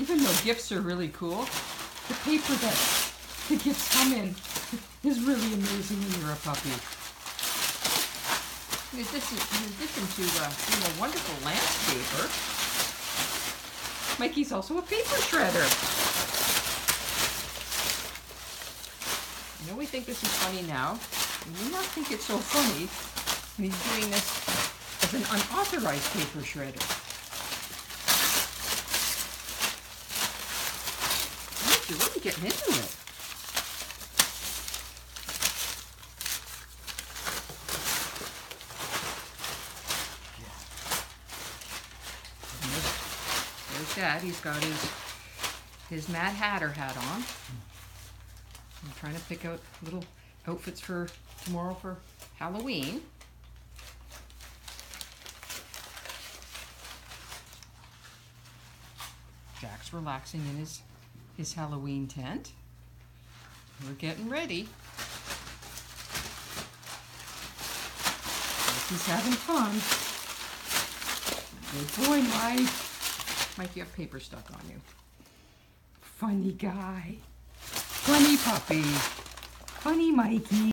even though gifts are really cool, the paper that the gifts come in is really amazing when you're a puppy. In addition to being a wonderful landscaper, Mikey's also a paper shredder. I know we think this is funny now, and we not think it's so funny when he's doing this as an unauthorized paper shredder. You're really getting into it. Yeah. There's Dad. He's got his Mad Hatter hat on. I'm trying to pick out little outfits for tomorrow for Halloween. Jack's relaxing in his Halloween tent. We're getting ready. He's having fun. Good boy, Mike. Mike, you have paper stuck on you. Funny guy. Funny puppy. Funny Mikey.